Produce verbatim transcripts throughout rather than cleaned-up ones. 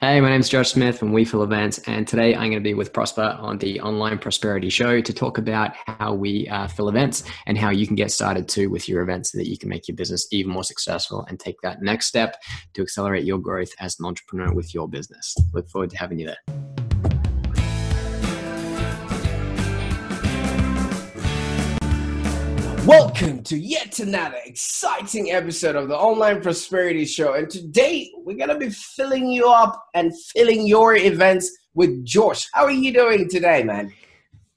Hey, my name's Josh Smith from We Fill Events, and today I'm going to be with Prosper on the Online Prosperity Show to talk about how we uh, fill events and how you can get started too with your events so that you can make your business even more successful and take that next step to accelerate your growth as an entrepreneur with your business. Look forward to having you there. Welcome to yet another exciting episode of the Online Prosperity Show. And today we're going to be filling you up and filling your events with Josh. How are you doing today, man?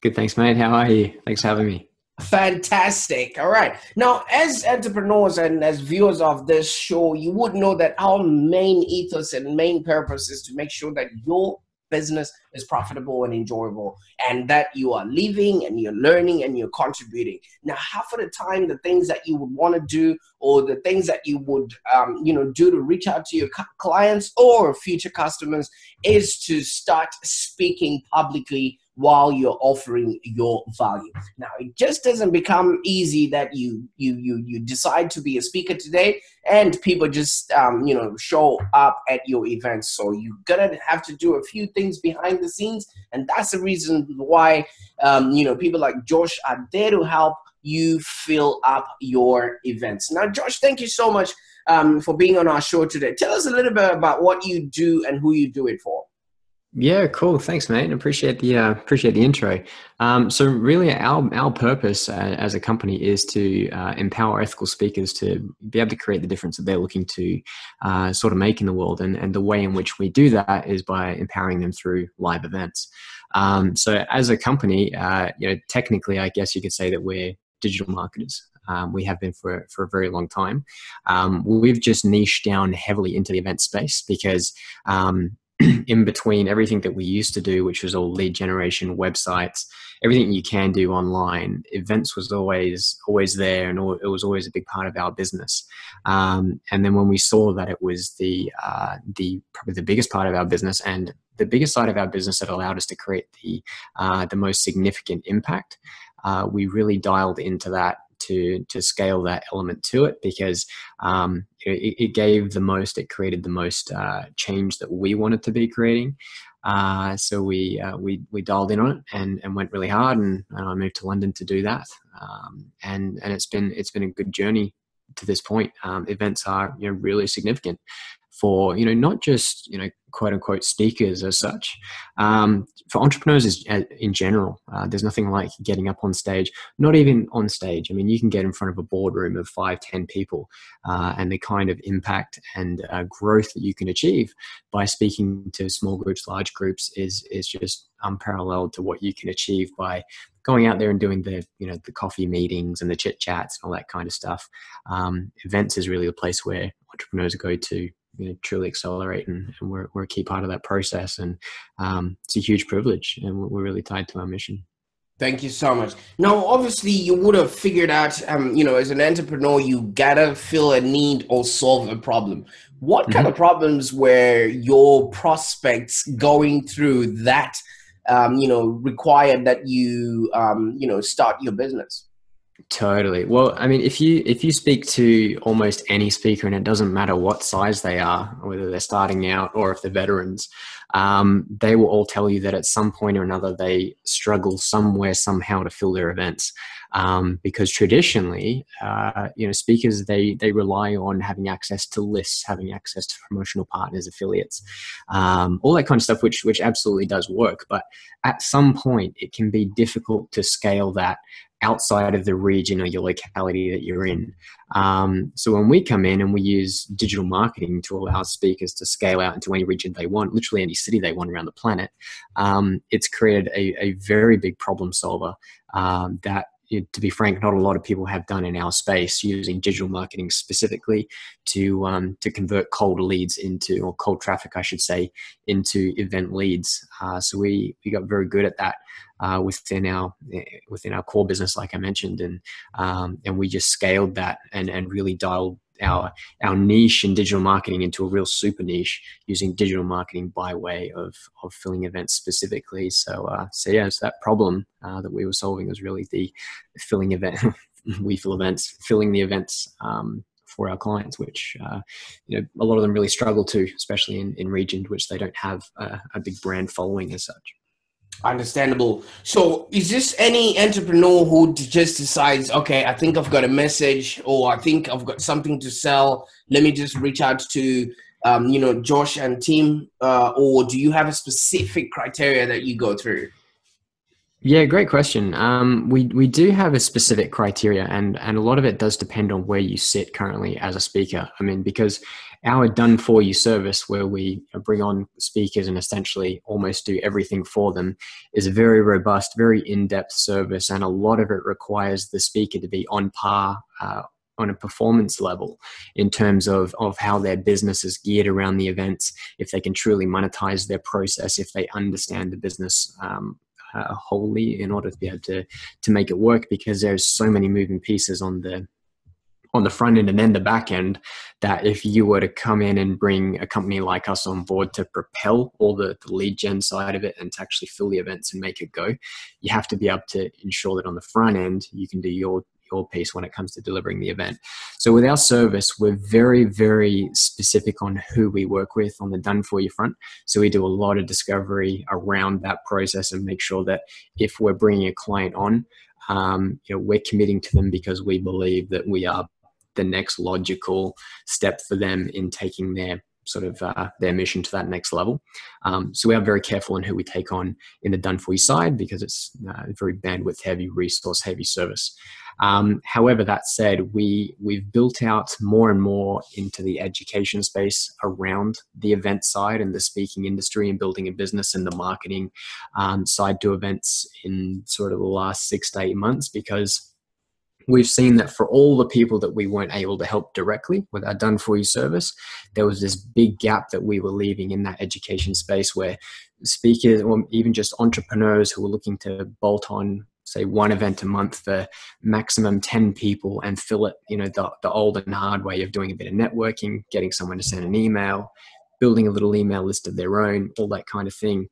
Good, thanks, mate. How are you? Thanks for having me. Fantastic. All right. Now, as entrepreneurs and as viewers of this show, you would know that our main ethos and main purpose is to make sure that your business is profitable and enjoyable, and that you are living and you're learning and you're contributing. Now, half of the time, the things that you would want to do or the things that you would, um, you know, do to reach out to your clients or future customers is to start speaking publicly while you're offering your value. Now, it just doesn't become easy that you you you you decide to be a speaker today and people just um, you know show up at your events. So you're gonna have to do a few things behind the scenes, and that's the reason why um, you know people like Josh are there to help you fill up your events. Now, Josh, thank you so much um, for being on our show today. Tell us a little bit about what you do and who you do it for. Yeah, cool. Thanks, mate. Appreciate the uh, appreciate the intro. Um, so, really, our our purpose uh, as a company is to uh, empower ethical speakers to be able to create the difference that they're looking to uh, sort of make in the world, and and the way in which we do that is by empowering them through live events. Um, so, as a company, uh, you know, technically, I guess you could say that we're digital marketers. Um, we have been for, for a very long time. Um, we've just niched down heavily into the event space because. Um, in between everything that we used to do, which was all lead generation, websites, everything you can do online, events was always always there, and all, it was always a big part of our business. Um, and then when we saw that it was the uh, the probably the biggest part of our business and the biggest side of our business that allowed us to create the uh, the most significant impact, uh, we really dialed into that to to scale that element to it because um, it, it gave the most, it created the most uh, change that we wanted to be creating. Uh, so we, uh, we we dialed in on it and, and went really hard, and, and I moved to London to do that. Um, and and it's been it's been a good journey to this point. Um, events are you know really significant for you know not just you know quote unquote speakers as such, um, for entrepreneurs is, uh, in general. Uh, there's nothing like getting up on stage, not even on stage. I mean, you can get in front of a boardroom of five, ten people, uh, and the kind of impact and uh, growth that you can achieve by speaking to small groups, large groups is is just unparalleled to what you can achieve by going out there and doing the you know the coffee meetings and the chit chats and all that kind of stuff. Um, events is really the place where entrepreneurs go to. You know, truly accelerate, and, and we're, we're a key part of that process, and um, it's a huge privilege, and we're really tied to our mission. Thank you so much. Now, obviously, you would have figured out, um, you know, as an entrepreneur, you gotta feel a need or solve a problem. What mm-hmm. kind of problems were your prospects going through that, um, you know, required that you, um, you know, start your business? Totally. Well, I mean, if you if you speak to almost any speaker, and it doesn't matter what size they are, whether they're starting out or if they're veterans, um, they will all tell you that at some point or another they struggle somewhere somehow to fill their events, um, because traditionally, uh, you know, speakers they they rely on having access to lists, having access to promotional partners, affiliates, um, all that kind of stuff, which which absolutely does work. But at some point, it can be difficult to scale that outside of the region or your locality that you're in. Um, so when we come in and we use digital marketing to allow speakers to scale out into any region they want, literally any city they want around the planet, um, it's created a, a very big problem solver um, that, to be frank, not a lot of people have done in our space, using digital marketing specifically to um, to convert cold leads into, or cold traffic, I should say, into event leads. Uh, so we we got very good at that uh, within our within our core business, like I mentioned, and um, and we just scaled that and and really dialed our our niche in digital marketing into a real super niche, using digital marketing by way of of filling events specifically. So uh, so yeah, so that problem uh, that we were solving was really the filling event, we fill events, filling the events um, for our clients, which uh, you know, a lot of them really struggle to, especially in, in regions which they don't have a, a big brand following as such. Understandable. So is this any entrepreneur who just decides, okay, I think I've got a message, or I think I've got something to sell, let me just reach out to um, you know, Josh and team, uh, or do you have a specific criteria that you go through? Yeah, great question. Um, we, we do have a specific criteria, and, and a lot of it does depend on where you sit currently as a speaker. I mean, because our done for you service, where we bring on speakers and essentially almost do everything for them, is a very robust, very in-depth service. And a lot of it requires the speaker to be on par, uh, on a performance level in terms of, of how their business is geared around the events, if they can truly monetize their process, if they understand the business, um, Uh, wholly, in order to be able to to make it work, because there's so many moving pieces on the on the front end and then the back end, that if you were to come in and bring a company like us on board to propel all the, the lead gen side of it and to actually fill the events and make it go, you have to be able to ensure that on the front end you can do your your piece when it comes to delivering the event. So with our service, we're very, very specific on who we work with on the done for you front. So we do a lot of discovery around that process and make sure that if we're bringing a client on, um, you know, we're committing to them because we believe that we are the next logical step for them in taking their sort of uh, their mission to that next level. Um, so we are very careful in who we take on in the done for you side, because it's a very bandwidth heavy, resource heavy service. Um, however, that said, we, we've built out more and more into the education space around the event side and the speaking industry and building a business and the marketing um, side to events in sort of the last six to eight months, because we've seen that for all the people that we weren't able to help directly with our done for you service, there was this big gap that we were leaving in that education space, where speakers or even just entrepreneurs who were looking to bolt on, say, one event a month for maximum ten people and fill it, you know, the, the old and hard way of doing a bit of networking, getting someone to send an email, building a little email list of their own, all that kind of thing.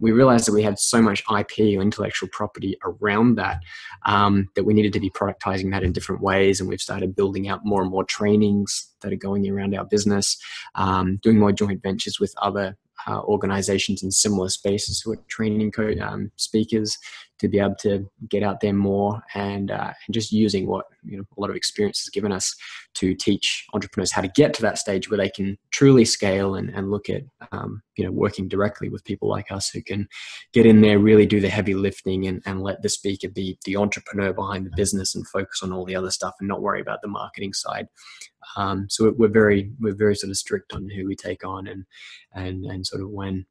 We realized that we had so much I P or intellectual property around that, um, that we needed to be productizing that in different ways. And we've started building out more and more trainings that are going around our business, um, doing more joint ventures with other uh, organizations in similar spaces who are training co- um, speakers to be able to get out there more, and, uh, and just using what, you know, a lot of experience has given us to teach entrepreneurs how to get to that stage where they can truly scale and, and look at, um, you know, working directly with people like us who can get in there, really do the heavy lifting, and, and let the speaker be the entrepreneur behind the business and focus on all the other stuff and not worry about the marketing side. Um, so we're very, we're very sort of strict on who we take on and, and, and sort of when.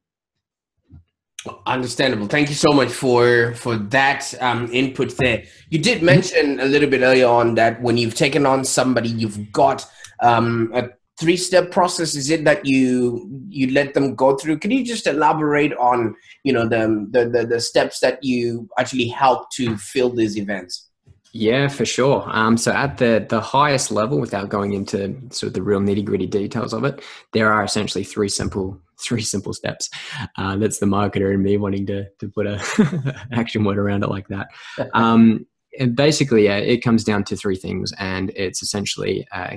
Understandable. Thank you so much for for that um, input there. You did mention a little bit earlier on that when you've taken on somebody, you've got um, a three-step process. Is it that you you let them go through? Can you just elaborate on, you know, the the the, the steps that you actually help to fill these events? Yeah, for sure. Um, so at the, the highest level, without going into sort of the real nitty-gritty details of it, there are essentially three simple three simple steps. Uh, that's the marketer and me wanting to, to put an action word around it like that. Um, and basically, yeah, it comes down to three things, and it's essentially uh,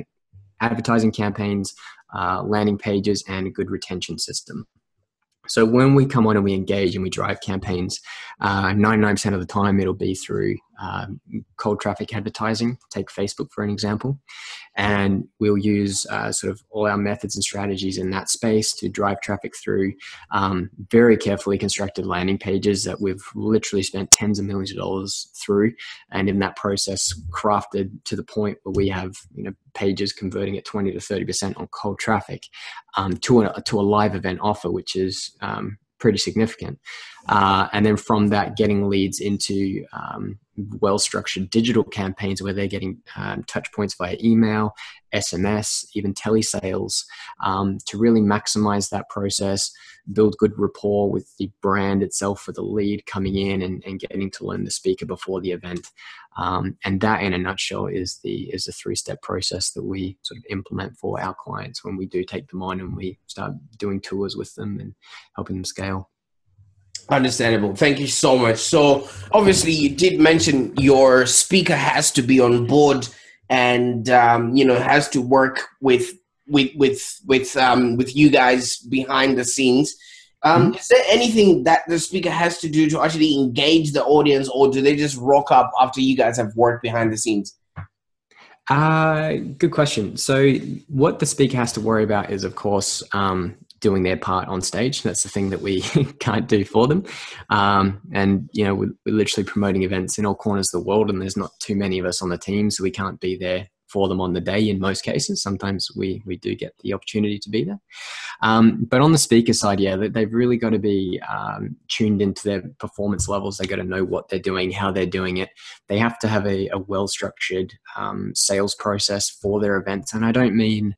advertising campaigns, uh, landing pages, and a good retention system. So when we come on and we engage and we drive campaigns, uh, ninety-nine percent of the time it'll be through um, cold traffic advertising. Take Facebook for an example. And we'll use uh, sort of all our methods and strategies in that space to drive traffic through um, very carefully constructed landing pages that we've literally spent tens of millions of dollars through. And in that process, crafted to the point where we have, you know, pages converting at twenty to thirty percent on cold traffic um, to, a, to a live event offer, which is um, pretty significant. Uh, and then from that, getting leads into um, well-structured digital campaigns where they're getting um, touch points via email, S M S, even telesales, um, to really maximize that process, build good rapport with the brand itself for the lead coming in and, and getting to learn the speaker before the event. Um, and that in a nutshell is the is the three-step process that we sort of implement for our clients when we do take them on and we start doing tours with them and helping them scale. Understandable. Thank you so much. So obviously you did mention your speaker has to be on board and um, you know, has to work with with with with um, with you guys behind the scenes. Um, mm-hmm. Is there anything that the speaker has to do to actually engage the audience, or do they just rock up after you guys have worked behind the scenes? Uh, good question. So what the speaker has to worry about is, of course, um, doing their part on stage. That's the thing that we can't do for them. Um, and, you know, we're, we're literally promoting events in all corners of the world, and there's not too many of us on the team, so we can't be there for them on the day in most cases. Sometimes we, we do get the opportunity to be there. Um, but on the speaker side, yeah, they've really got to be um, tuned into their performance levels. They've got to know what they're doing, how they're doing it. They have to have a, a well-structured um, sales process for their events. And I don't mean,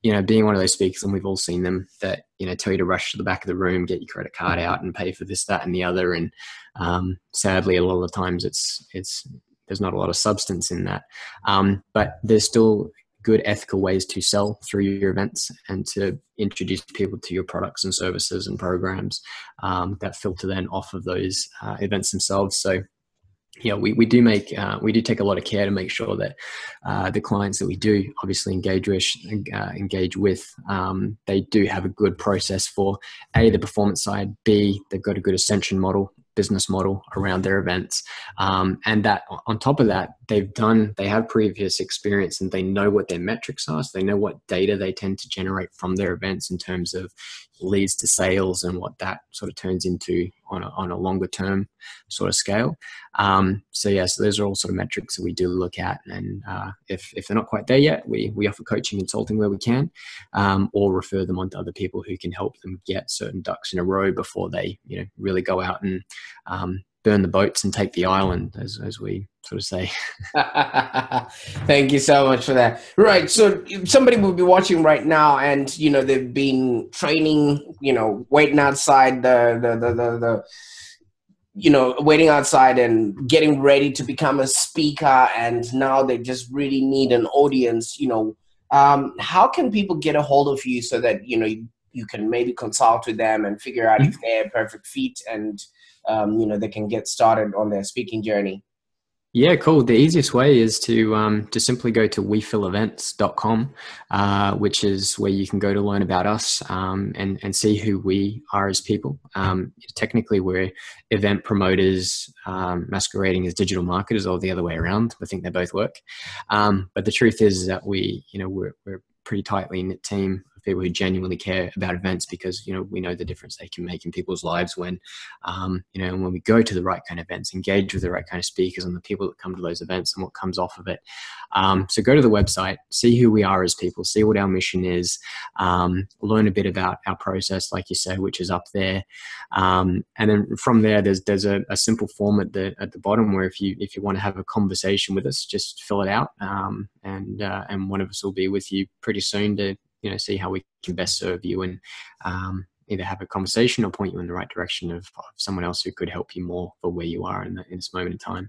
you know, being one of those speakers, and we've all seen them, that, you know, tell you to rush to the back of the room, get your credit card out and pay for this, that, and the other. And um, sadly, a lot of the times it's, it's, there's not a lot of substance in that. Um, but there's still good ethical ways to sell through your events and to introduce people to your products and services and programs um, that filter then off of those uh, events themselves. So yeah, we, we do make, uh, we do take a lot of care to make sure that uh, the clients that we do obviously engage with, uh, engage with um, they do have a good process for A, the performance side, B, they've got a good ascension model, business model around their events. Um, and that on top of that, they've done, they have previous experience and they know what their metrics are. So they know what data they tend to generate from their events in terms of leads to sales and what that sort of turns into on a, on a longer term sort of scale. Um, so yeah, so those are all sort of metrics that we do look at. And uh, if, if they're not quite there yet, we, we offer coaching, consulting where we can, um, or refer them on to other people who can help them get certain ducks in a row before they, you know, really go out and um, burn the boats and take the island, as, as we sort of say. Thank you so much for that. Right. So if somebody will be watching right now and, you know, they've been training, you know, waiting outside the, the, the, the, the you know, waiting outside and getting ready to become a speaker. And now they just really need an audience, you know, um, how can people get a hold of you so that, you know, you, you can maybe consult with them and figure out mm-hmm. if they're a perfect fit and, Um, you know, they can get started on their speaking journey? Yeah, cool. The easiest way is to um, to simply go to we fill events dot com, uh, which is where you can go to learn about us um, and, and see who we are as people. Um, technically, we're event promoters um, masquerading as digital marketers, or the other way around. I think they both work. Um, but the truth is that we, you know, we're, we're a pretty tightly knit team. People who genuinely care about events, because, you know, we know the difference they can make in people's lives when, um, you know, when we go to the right kind of events, engage with the right kind of speakers and the people that come to those events and what comes off of it. Um, so go to the website, see who we are as people, see what our mission is, um, learn a bit about our process, like you say, which is up there. Um, and then from there, there's, there's a, a simple form at the, at the bottom where if you, if you want to have a conversation with us, just fill it out. Um, and, uh, and one of us will be with you pretty soon to, you know, see how we can best serve you and um, either have a conversation or point you in the right direction of, of someone else who could help you more for where you are in, the, in this moment in time.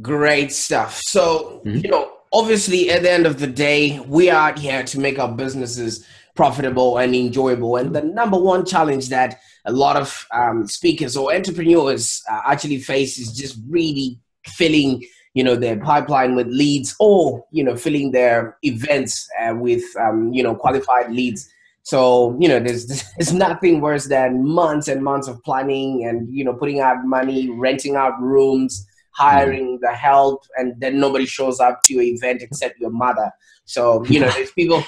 Great stuff. So, mm-hmm. you know, obviously at the end of the day, we are out here to make our businesses profitable and enjoyable. And the number one challenge that a lot of um, speakers or entrepreneurs uh, actually face is just really feeling you know, their pipeline with leads, or, you know, filling their events uh, with, um, you know, qualified leads. So, you know, there's, there's nothing worse than months and months of planning and, you know, putting out money, renting out rooms, hiring the help, and then nobody shows up to your event except your mother. So, you know, there's people,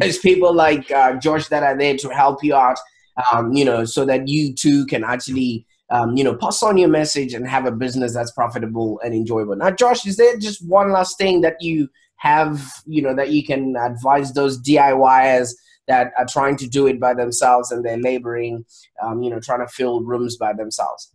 there's people like uh, Josh that are there to help you out, um, you know, so that you too can actually Um, you know, pass on your message and have a business that's profitable and enjoyable. Now, Josh, is there just one last thing that you have, you know, that you can advise those D I Y ers that are trying to do it by themselves and they're laboring, um, you know, trying to fill rooms by themselves?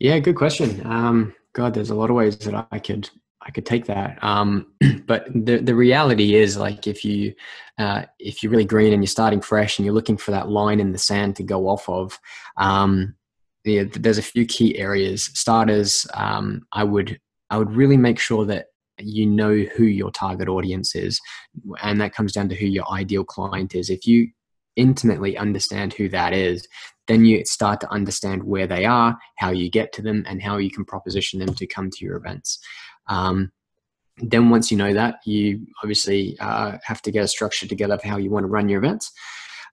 Yeah, good question. Um, God, there's a lot of ways that I could I could take that. Um, but the, the reality is, like, if you, uh, if you're really green and you're starting fresh and you're looking for that line in the sand to go off of, um, Yeah, there's a few key areas. Starters, um, I would I would really make sure that you know who your target audience is, and that comes down to who your ideal client is. If you intimately understand who that is, then you start to understand where they are, how you get to them, and how you can proposition them to come to your events. Um, Then once you know that, you obviously uh, have to get a structure together of how you want to run your events,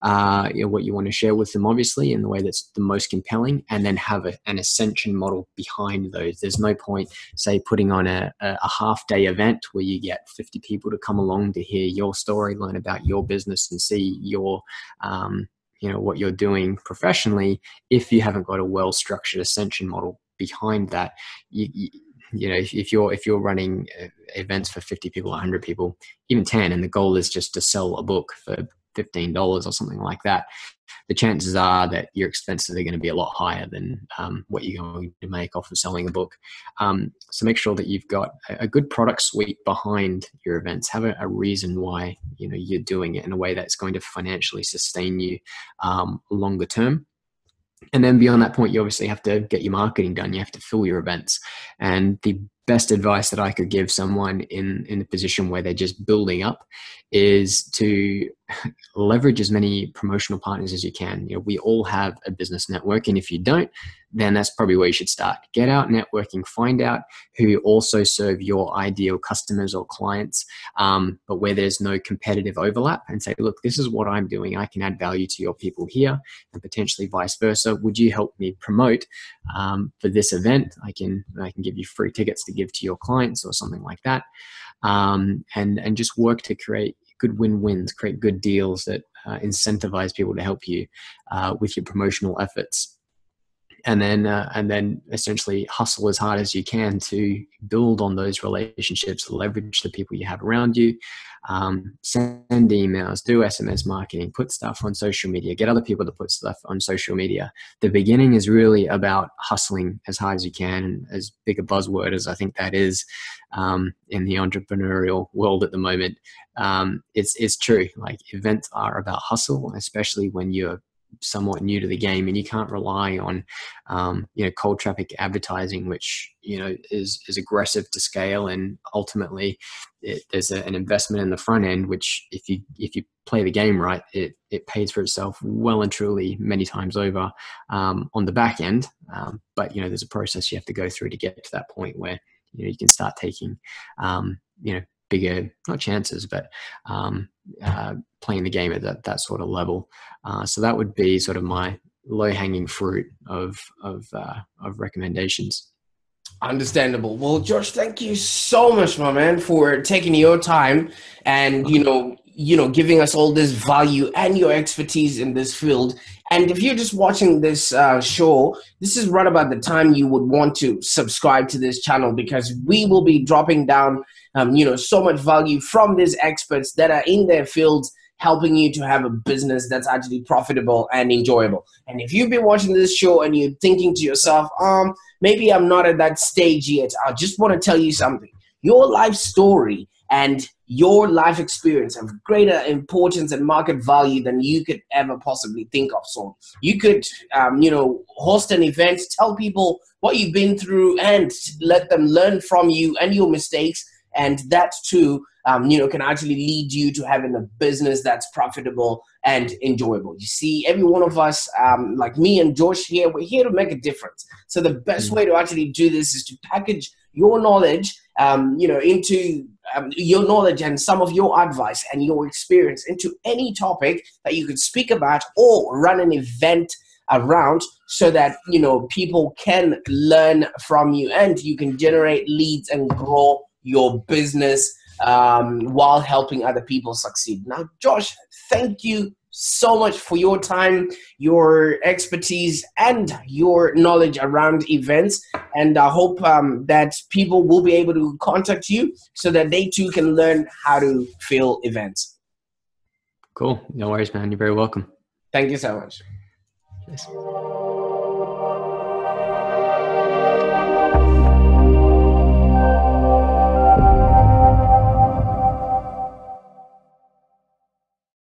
uh, you know, what you want to share with them, obviously, in the way that's the most compelling, and then have a, an ascension model behind those. There's no point, say, putting on a, a half-day event where you get fifty people to come along to hear your story, learn about your business, and see your um, you know, what you're doing professionally if you haven't got a well-structured ascension model behind that. You, you, you know, if, if you're if you're running events for fifty people, one hundred people, even ten, and the goal is just to sell a book for fifteen dollars or something like that, the chances are that your expenses are going to be a lot higher than um, what you're going to make off of selling a book. Um, so make sure that you've got a good product suite behind your events. Have a, a reason why, you know, you're doing it in a way that's going to financially sustain you um, longer term. And then beyond that point, you obviously have to get your marketing done. You have to fill your events. And the best advice that I could give someone in, in a position where they're just building up is to leverage as many promotional partners as you can. You know, we all have a business network, and if you don't, then that's probably where you should start. Get out networking, find out who also serve your ideal customers or clients, um, but where there's no competitive overlap, and say, look, this is what I'm doing. I can add value to your people here, and potentially vice versa. Would you help me promote um, for this event? I can, I can give you free tickets to give to your clients or something like that, um, and, and just work to create good win-wins, create good deals that uh, incentivize people to help you uh, with your promotional efforts. And then, uh, and then essentially hustle as hard as you can to build on those relationships, leverage the people you have around you, um, send emails, do S M S marketing, put stuff on social media, get other people to put stuff on social media. The beginning is really about hustling as hard as you can, and as big a buzzword as I think that is um, in the entrepreneurial world at the moment. Um, it's, it's true. Like, events are about hustle, especially when you're somewhat new to the game, and you can't rely on um, you know, cold traffic advertising, which, you know, is is aggressive to scale, and ultimately it, there's a, an investment in the front end, which if you if you play the game right, it it pays for itself well and truly many times over um, on the back end. Um, but you know, there's a process you have to go through to get to that point where, you know, you can start taking um, you know, bigger, not chances, but um, uh, playing the game at that, that sort of level. Uh, so that would be sort of my low-hanging fruit of, of, uh, of recommendations. Understandable. Well, Josh, thank you so much, my man, for taking your time and, you know, you know, giving us all this value and your expertise in this field. And if you're just watching this uh, show, this is right about the time you would want to subscribe to this channel, because we will be dropping down, um, you know, so much value from these experts that are in their fields, helping you to have a business that's actually profitable and enjoyable. And if you've been watching this show and you're thinking to yourself, um, maybe I'm not at that stage yet, I just want to tell you something. Your life story and your life experience have greater importance and market value than you could ever possibly think of. So you could, um, you know, host an event, tell people what you've been through, and let them learn from you and your mistakes. And that too, um, you know, can actually lead you to having a business that's profitable and enjoyable. You see, every one of us, um, like me and Josh here, we're here to make a difference. So the best way to actually do this is to package your knowledge, um, you know, into um, your knowledge and some of your advice and your experience into any topic that you could speak about or run an event around, so that, you know, people can learn from you and you can generate leads and grow your business um, while helping other people succeed. Now, Josh, thank you so much for your time, your expertise, and your knowledge around events. And I hope um, that people will be able to contact you so that they too can learn how to fill events. Cool. No worries, man. You're very welcome. Thank you so much. Yes.